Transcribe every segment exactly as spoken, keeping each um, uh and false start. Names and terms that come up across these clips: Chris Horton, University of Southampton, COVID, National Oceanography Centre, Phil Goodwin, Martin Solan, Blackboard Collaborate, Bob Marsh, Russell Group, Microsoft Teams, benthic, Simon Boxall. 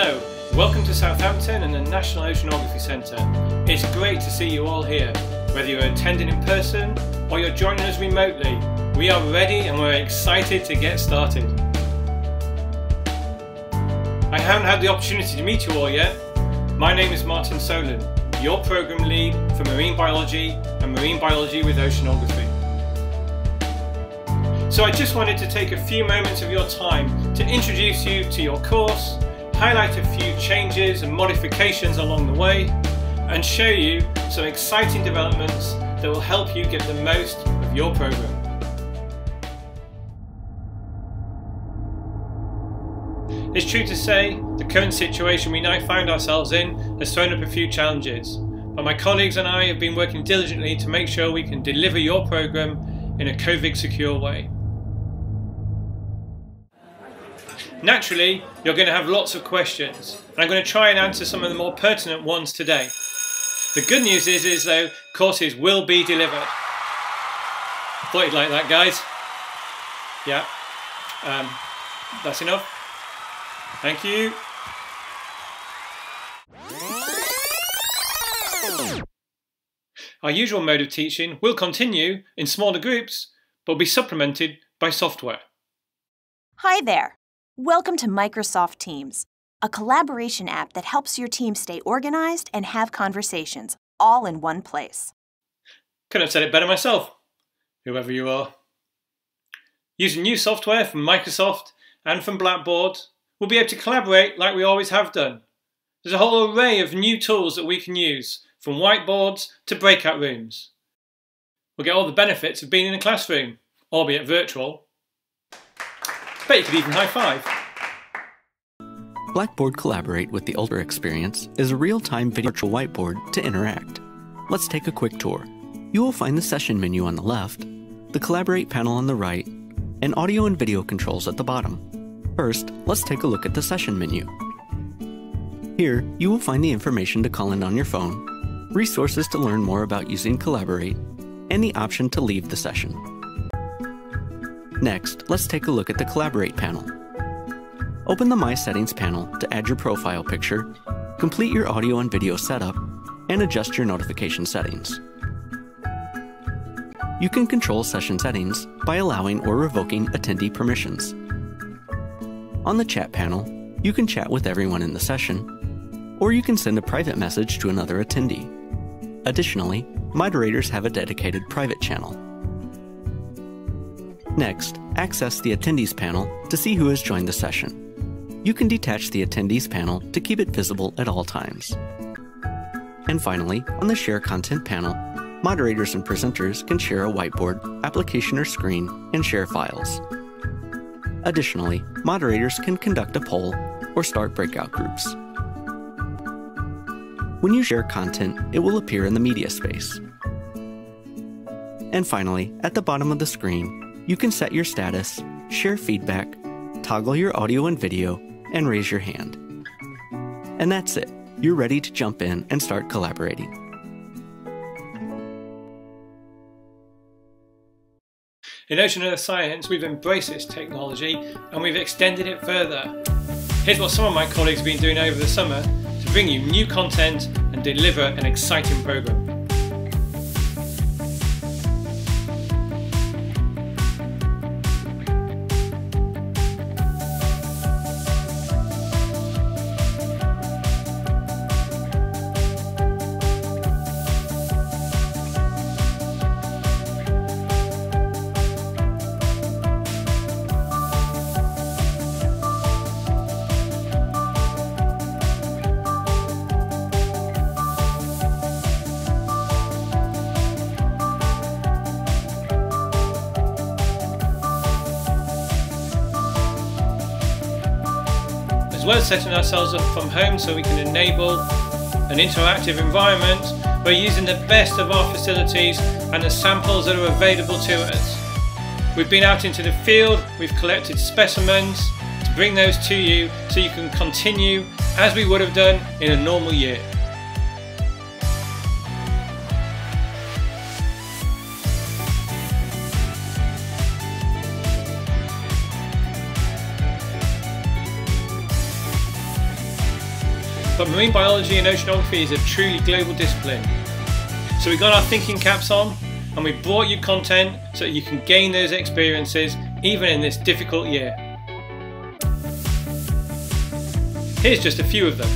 Hello, welcome to Southampton and the National Oceanography Centre. It's great to see you all here. Whether you're attending in person or you're joining us remotely, we are ready and we're excited to get started. I haven't had the opportunity to meet you all yet. My name is Martin Solan, your Programme Lead for Marine Biology and Marine Biology with Oceanography. So I just wanted to take a few moments of your time to introduce you to your course, highlight a few changes and modifications along the way, and show you some exciting developments that will help you get the most of your programme. It's true to say, the current situation we now find ourselves in has thrown up a few challenges, but my colleagues and I have been working diligently to make sure we can deliver your programme in a COVID-secure way. Naturally, you're going to have lots of questions, and I'm going to try and answer some of the more pertinent ones today. The good news is, is though, courses will be delivered. I thought you'd like that, guys. Yeah, um, that's enough. Thank you. Our usual mode of teaching will continue in smaller groups, but will be supplemented by software. Hi there. Welcome to Microsoft Teams, a collaboration app that helps your team stay organized and have conversations, all in one place. Couldn't have said it better myself, whoever you are. Using new software from Microsoft and from Blackboard, we'll be able to collaborate like we always have done. There's a whole array of new tools that we can use, from whiteboards to breakout rooms. We'll get all the benefits of being in a classroom, albeit virtual. Bet you could even high five. Blackboard Collaborate with the Ultra Experience is a real-time virtual whiteboard to interact. Let's take a quick tour. You will find the session menu on the left, the Collaborate panel on the right, and audio and video controls at the bottom. First, let's take a look at the session menu. Here, you will find the information to call in on your phone, resources to learn more about using Collaborate, and the option to leave the session. Next, let's take a look at the Collaborate panel. Open the My Settings panel to add your profile picture, complete your audio and video setup, and adjust your notification settings. You can control session settings by allowing or revoking attendee permissions. On the Chat panel, you can chat with everyone in the session, or you can send a private message to another attendee. Additionally, moderators have a dedicated private channel. Next, access the Attendees panel to see who has joined the session. You can detach the Attendees panel to keep it visible at all times. And finally, on the Share Content panel, moderators and presenters can share a whiteboard, application or screen, and share files. Additionally, moderators can conduct a poll or start breakout groups. When you share content, it will appear in the media space. And finally, at the bottom of the screen, you can set your status, share feedback, toggle your audio and video, and raise your hand. And that's it. You're ready to jump in and start collaborating. In Ocean Earth Science, we've embraced this technology and we've extended it further. Here's what some of my colleagues have been doing over the summer to bring you new content and deliver an exciting programme. As well as setting ourselves up from home so we can enable an interactive environment, we're using the best of our facilities and the samples that are available to us. We've been out into the field, we've collected specimens to bring those to you so you can continue as we would have done in a normal year. But marine biology and oceanography is a truly global discipline. So we got our thinking caps on and we brought you content so that you can gain those experiences even in this difficult year. Here's just a few of them.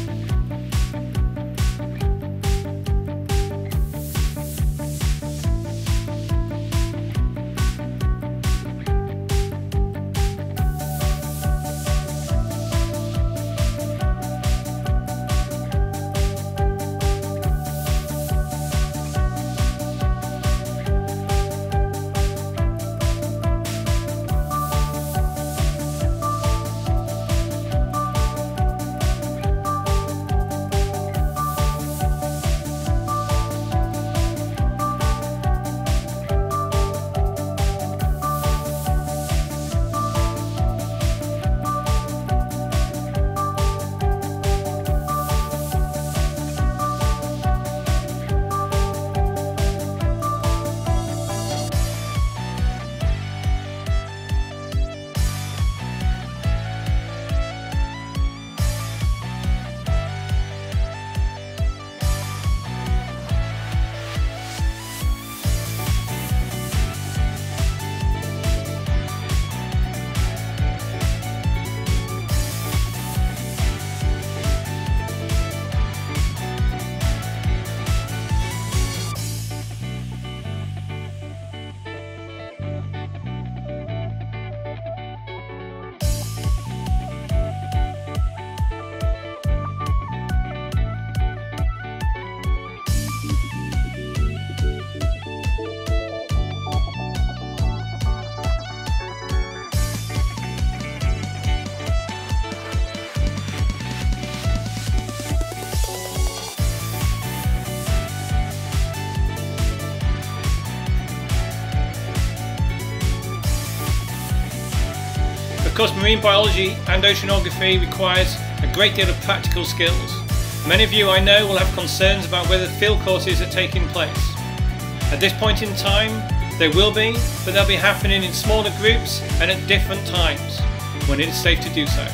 Because marine biology and oceanography requires a great deal of practical skills. Many of you I know will have concerns about whether field courses are taking place. At this point in time, they will be, but they'll be happening in smaller groups and at different times, when it is safe to do so.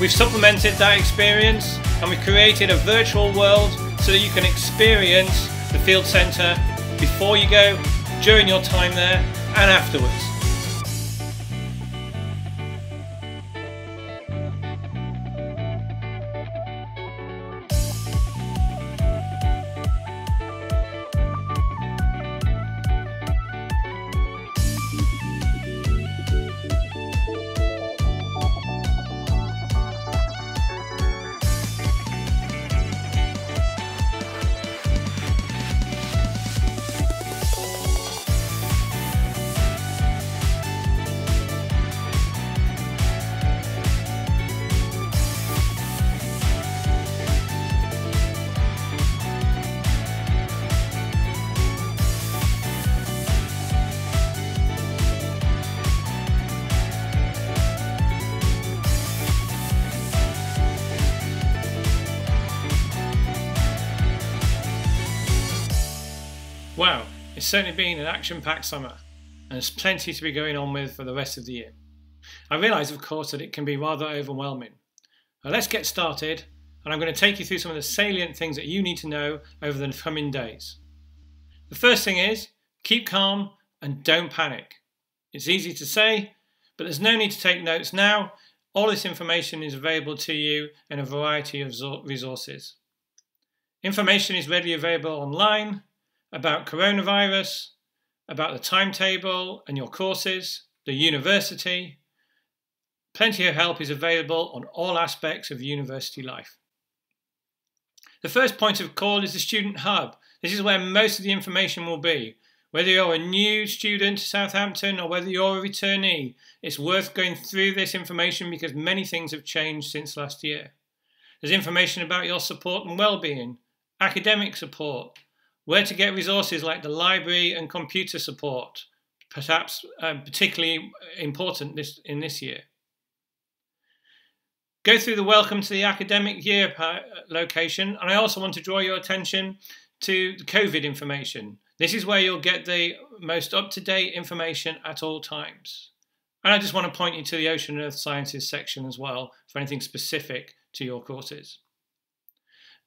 We've supplemented that experience and we've created a virtual world so that you can experience the field centre before you go, during your time there, and afterwards. Wow, it's certainly been an action-packed summer, and there's plenty to be going on with for the rest of the year. I realise, of course, that it can be rather overwhelming. Now, let's get started, and I'm going to take you through some of the salient things that you need to know over the coming days. The first thing is, keep calm and don't panic. It's easy to say, but there's no need to take notes now. All this information is available to you in a variety of resources. Information is readily available online, about coronavirus, about the timetable and your courses, the university. Plenty of help is available on all aspects of university life. The first point of call is the Student Hub. This is where most of the information will be. Whether you're a new student to Southampton or whether you're a returnee, it's worth going through this information because many things have changed since last year. There's information about your support and well-being, academic support, where to get resources like the library and computer support, perhaps um, particularly important this, in this year. Go through the Welcome to the Academic Year location, and I also want to draw your attention to the COVID information. This is where you'll get the most up-to-date information at all times. And I just want to point you to the Ocean and Earth Sciences section as well for anything specific to your courses.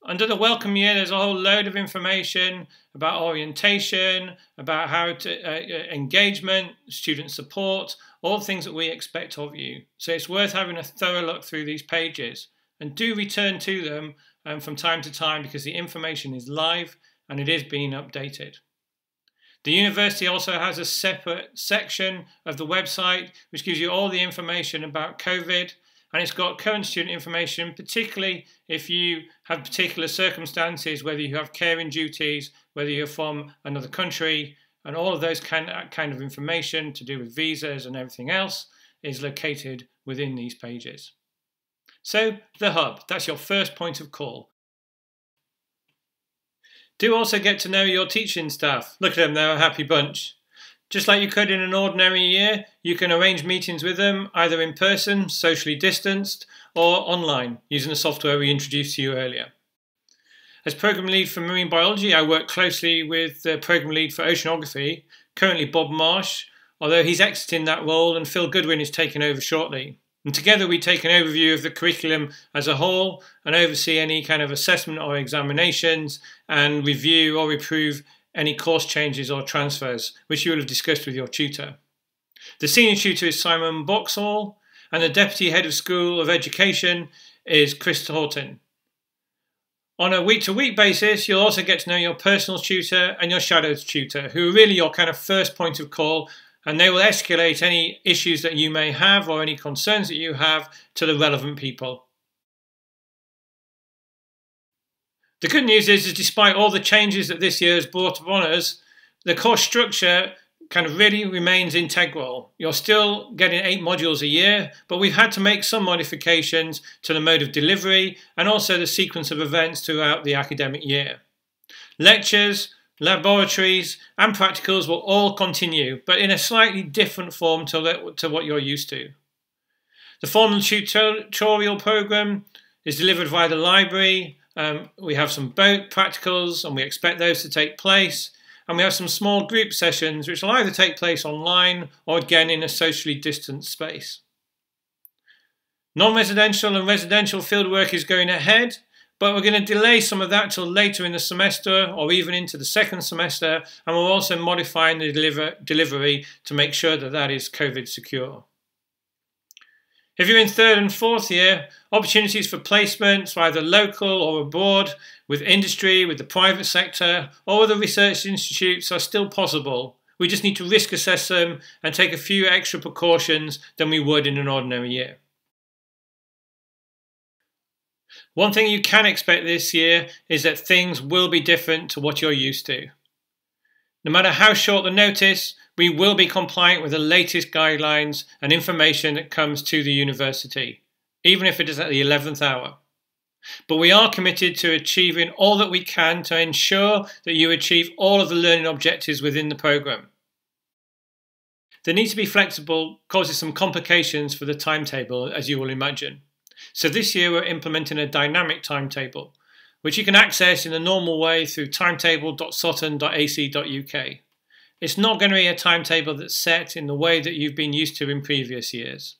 Under the welcome year, there's a whole load of information about orientation, about how to uh, engagement, student support, all the things that we expect of you. So it's worth having a thorough look through these pages, and do return to them um, from time to time, because the information is live and it is being updated. The university also has a separate section of the website which gives you all the information about COVID, and it's got current student information, particularly if you have particular circumstances, whether you have caring duties, whether you're from another country, and all of those kind kind of information to do with visas and everything else is located within these pages. So the hub, that's your first point of call. Do also get to know your teaching staff. Look at them, they're a happy bunch. Just like you could in an ordinary year, you can arrange meetings with them either in person, socially distanced, or online using the software we introduced to you earlier. As Programme Lead for Marine Biology, I work closely with the Programme Lead for Oceanography, currently Bob Marsh, although he's exiting that role and Phil Goodwin is taking over shortly. And together we take an overview of the curriculum as a whole and oversee any kind of assessment or examinations and review or approve any course changes or transfers, which you will have discussed with your tutor. The senior tutor is Simon Boxall, and the deputy head of school of education is Chris Horton. On a week-to-week basis, you'll also get to know your personal tutor and your shadow tutor, who are really your kind of first point of call, and they will escalate any issues that you may have or any concerns that you have to the relevant people. The good news is, is despite all the changes that this year has brought upon us, the course structure kind of really remains integral. You're still getting eight modules a year, but we've had to make some modifications to the mode of delivery and also the sequence of events throughout the academic year. Lectures, laboratories and practicals will all continue, but in a slightly different form to, the, to what you're used to. The formal tutorial programme is delivered via the library. Um, we have some boat practicals and we expect those to take place, and we have some small group sessions which will either take place online or again in a socially distanced space. Non-residential and residential fieldwork is going ahead, but we're going to delay some of that till later in the semester or even into the second semester, and we're also modifying the deliver delivery to make sure that that is COVID secure. If you're in third and fourth year, opportunities for placements, either local or abroad, with industry, with the private sector, or other research institutes are still possible. We just need to risk assess them and take a few extra precautions than we would in an ordinary year. One thing you can expect this year is that things will be different to what you're used to. No matter how short the notice, we will be compliant with the latest guidelines and information that comes to the university, even if it is at the eleventh hour. But we are committed to achieving all that we can to ensure that you achieve all of the learning objectives within the programme. The need to be flexible causes some complications for the timetable, as you will imagine. So this year we're implementing a dynamic timetable, which you can access in the normal way through timetable dot sutton dot a c dot u k. It's not going to be a timetable that's set in the way that you've been used to in previous years.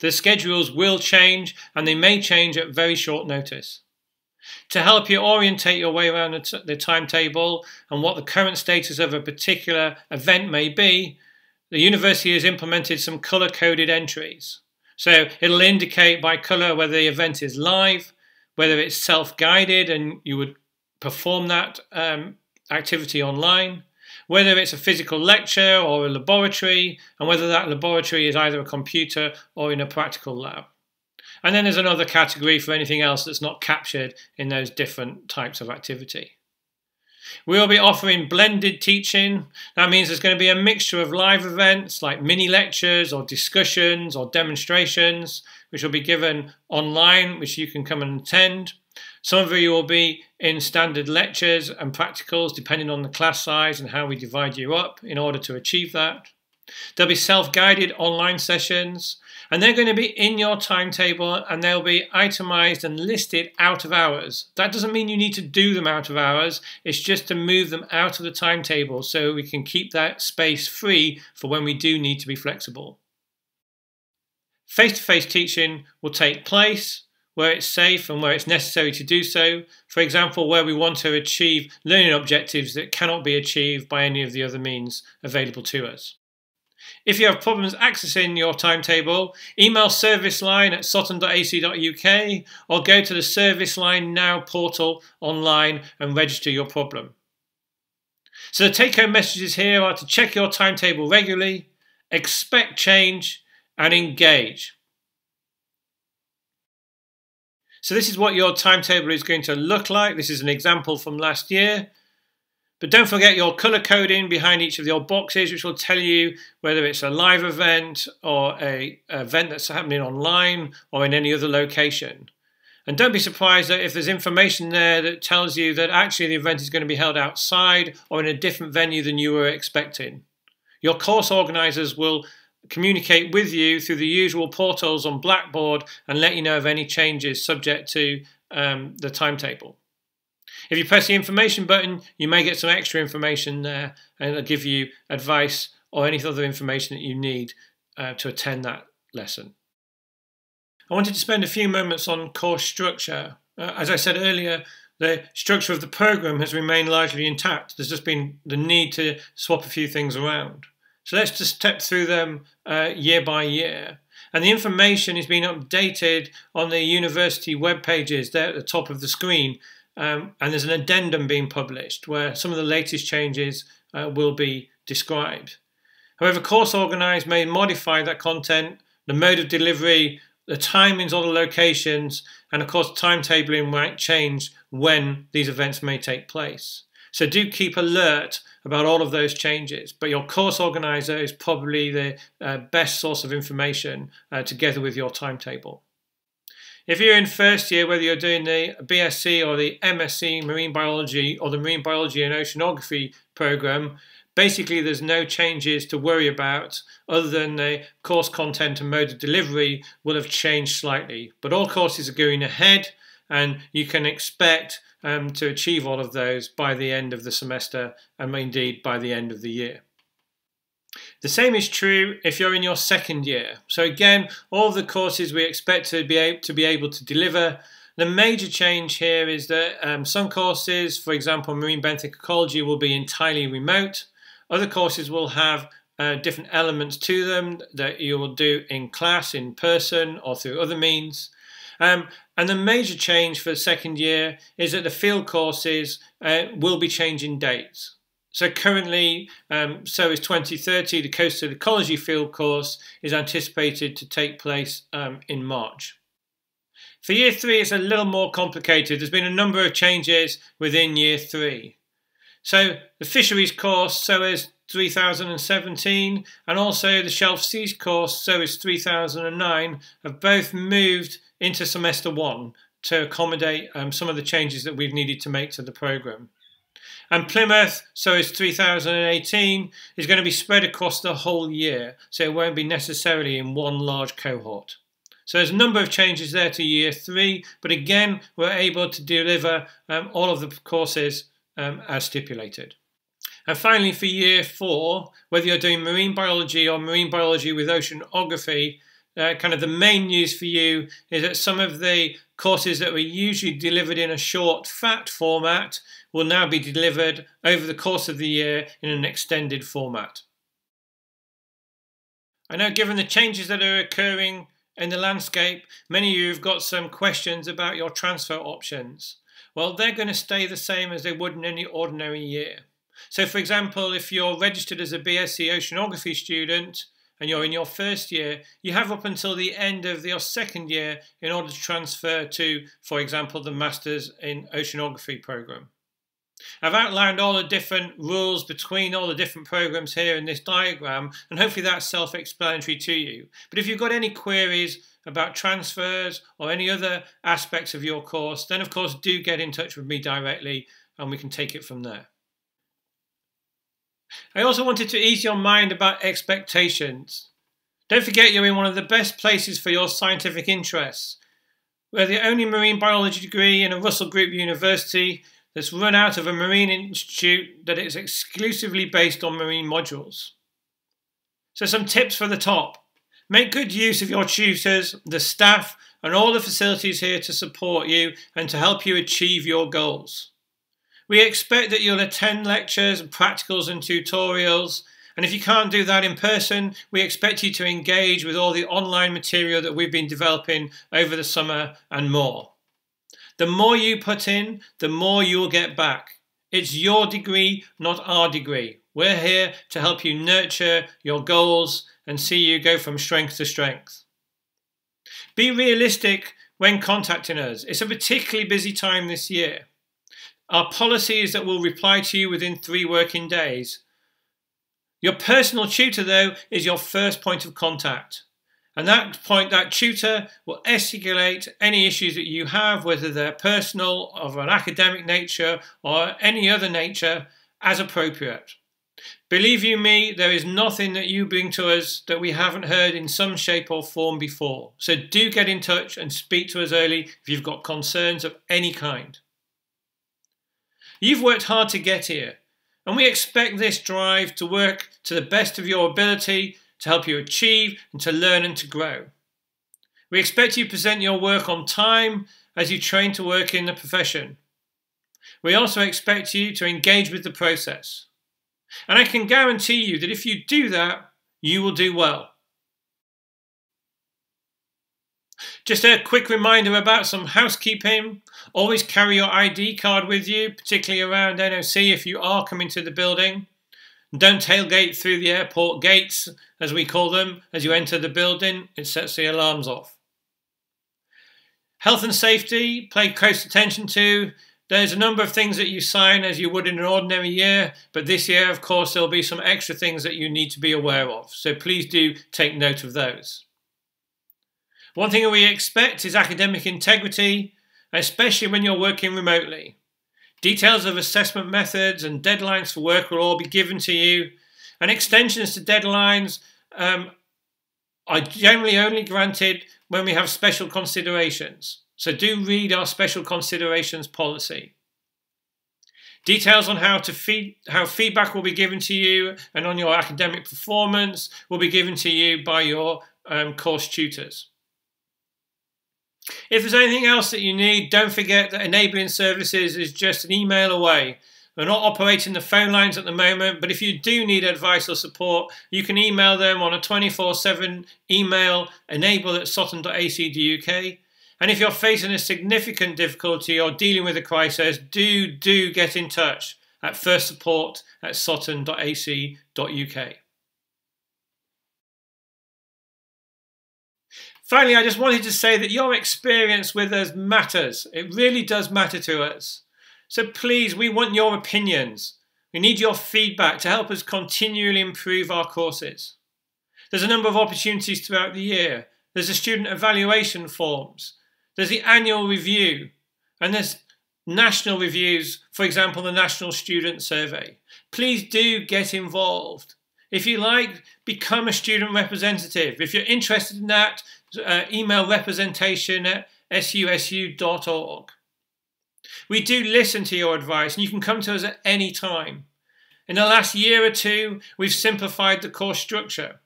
The schedules will change, and they may change at very short notice. To help you orientate your way around the, the timetable and what the current status of a particular event may be, the university has implemented some colour-coded entries. So it'll indicate by colour whether the event is live, whether it's self-guided and you would perform that um, activity online, whether it's a physical lecture or a laboratory, and whether that laboratory is either a computer or in a practical lab. And then there's another category for anything else that's not captured in those different types of activity. We'll be offering blended teaching. That means there's going to be a mixture of live events like mini lectures or discussions or demonstrations, which will be given online, which you can come and attend. Some of you will be in standard lectures and practicals, depending on the class size and how we divide you up in order to achieve that. There'll be self-guided online sessions, and they're going to be in your timetable, and they'll be itemised and listed out of hours. That doesn't mean you need to do them out of hours, it's just to move them out of the timetable so we can keep that space free for when we do need to be flexible. Face-to-face teaching will take place. where it's safe and where it's necessary to do so, for example, where we want to achieve learning objectives that cannot be achieved by any of the other means available to us. If you have problems accessing your timetable, email serviceline at sutton dot a c dot u k or go to the Serviceline Now portal online and register your problem. So the take-home messages here are to check your timetable regularly, expect change, and engage. So this is what your timetable is going to look like. This is an example from last year. But don't forget your colour coding behind each of your boxes, which will tell you whether it's a live event or an event that's happening online or in any other location. And don't be surprised that if there's information there that tells you that actually the event is going to be held outside or in a different venue than you were expecting. Your course organisers will communicate with you through the usual portals on Blackboard and let you know of any changes subject to um, the timetable. If you press the information button, you may get some extra information there and it'll give you advice or any other information that you need uh, to attend that lesson. I wanted to spend a few moments on course structure. Uh, as I said earlier, the structure of the programme has remained largely intact. There's just been the need to swap a few things around. So let's just step through them uh, year by year. And the information is being updated on the university web pages there at the top of the screen. Um, and there's an addendum being published where some of the latest changes uh, will be described. However, course organisers may modify that content, the mode of delivery, the timings or the locations, and of course timetabling might change when these events may take place. So do keep alert about all of those changes, but your course organiser is probably the uh, best source of information uh, together with your timetable. If you're in first year, whether you're doing the B S c or the M S c Marine Biology or the Marine Biology and Oceanography programme, basically there's no changes to worry about other than the course content and mode of delivery will have changed slightly. But all courses are going ahead and you can expect um, to achieve all of those by the end of the semester and indeed by the end of the year. The same is true if you're in your second year. So again, all the courses we expect to be able to, be able to deliver. The major change here is that um, some courses, for example marine benthic ecology, will be entirely remote. Other courses will have uh, different elements to them that you will do in class, in person or through other means. Um, and the major change for the second year is that the field courses uh, will be changing dates. So currently, um, so is twenty thirty, the Coastal Ecology Field course is anticipated to take place um, in March. For Year three, it's a little more complicated. There's been a number of changes within Year three. So the Fisheries course, so is three thousand seventeen, and also the Shelf Seas course, so is three thousand nine, have both moved into Semester one to accommodate um, some of the changes that we've needed to make to the programme. And Plymouth, so is three thousand eighteen, is going to be spread across the whole year, so it won't be necessarily in one large cohort. So there's a number of changes there to Year three, but again, we're able to deliver um, all of the courses um, as stipulated. And finally, for Year four, whether you're doing marine biology or marine biology with oceanography, uh, kind of the main news for you is that some of the courses that were usually delivered in a short fat format will now be delivered over the course of the year in an extended format. I know given the changes that are occurring in the landscape, many of you have got some questions about your transfer options. Well, they're going to stay the same as they would in any ordinary year. So for example, if you're registered as a B S c Oceanography student and you're in your first year, you have up until the end of your second year in order to transfer to, for example, the Masters in Oceanography programme. I've outlined all the different rules between all the different programmes here in this diagram, and hopefully that's self-explanatory to you. But if you've got any queries about transfers or any other aspects of your course, then of course do get in touch with me directly and we can take it from there. I also wanted to ease your mind about expectations. Don't forget you're in one of the best places for your scientific interests. We're the only marine biology degree in a Russell Group university that's run out of a marine institute that is exclusively based on marine modules. So some tips for the top. Make good use of your tutors, the staff, and all the facilities here to support you and to help you achieve your goals. We expect that you'll attend lectures, practicals and tutorials, and if you can't do that in person, we expect you to engage with all the online material that we've been developing over the summer and more. The more you put in, the more you'll get back. It's your degree, not our degree. We're here to help you nurture your goals and see you go from strength to strength. Be realistic when contacting us. It's a particularly busy time this year. Our policy is that we'll reply to you within three working days. Your personal tutor, though, is your first point of contact. And that point, that tutor will escalate any issues that you have, whether they're personal, of an academic nature, or any other nature, as appropriate. Believe you me, there is nothing that you bring to us that we haven't heard in some shape or form before. So do get in touch and speak to us early if you've got concerns of any kind. You've worked hard to get here, and we expect this drive to work to the best of your ability to help you achieve and to learn and to grow. We expect you to present your work on time as you train to work in the profession. We also expect you to engage with the process. And I can guarantee you that if you do that, you will do well. Just a quick reminder about some housekeeping. Always carry your I D card with you, particularly around N O C if you are coming to the building. Don't tailgate through the airport gates, as we call them, as you enter the building. It sets the alarms off. Health and safety, pay close attention to. There's a number of things that you sign as you would in an ordinary year, but this year, of course, there'll be some extra things that you need to be aware of. So please do take note of those. One thing that we expect is academic integrity, especially when you're working remotely. Details of assessment methods and deadlines for work will all be given to you, and extensions to deadlines um, are generally only granted when we have special considerations. So do read our special considerations policy. Details on how to feed, how feedback will be given to you and on your academic performance will be given to you by your um, course tutors. If there's anything else that you need, don't forget that Enabling Services is just an email away. We're not operating the phone lines at the moment, but if you do need advice or support, you can email them on a twenty-four seven email, enable at southampton dot a c dot u k. And if you're facing a significant difficulty or dealing with a crisis, do, do get in touch at first support at southampton dot a c dot u k. Finally, I just wanted to say that your experience with us matters. It really does matter to us. So please, we want your opinions. We need your feedback to help us continually improve our courses. There's a number of opportunities throughout the year. There's the student evaluation forms. There's the annual review. And there's national reviews, for example, the National Student Survey. Please do get involved. If you like, become a student representative. If you're interested in that, uh, email representation at s u s u dot org. We do listen to your advice, and you can come to us at any time. In the last year or two, we've simplified the course structure.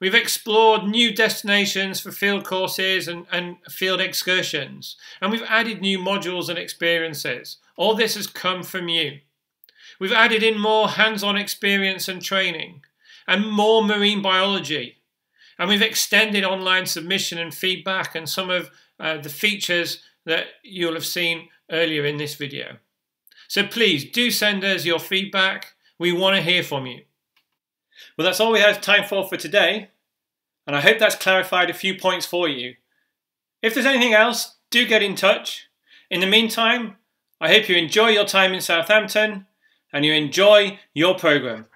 We've explored new destinations for field courses and, and field excursions, and we've added new modules and experiences. All this has come from you. We've added in more hands-on experience and training, and more marine biology. And we've extended online submission and feedback and some of uh, the features that you'll have seen earlier in this video. So please do send us your feedback. We want to hear from you. Well, that's all we have time for for today. And I hope that's clarified a few points for you. If there's anything else, do get in touch. In the meantime, I hope you enjoy your time in Southampton and you enjoy your programme.